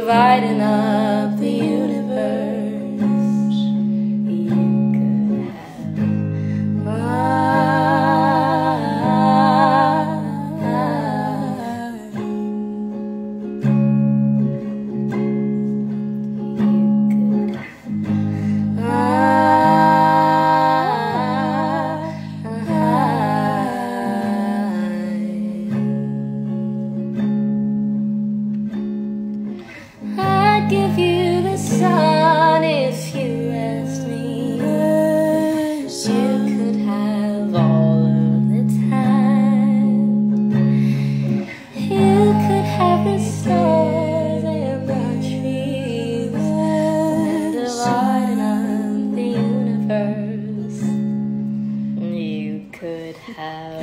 Dividing up the universe, you could have mine. You could have mine. Give you the sun if you asked me. You could have all of the time. You could have the stars and the trees, and the light of the universe. You could have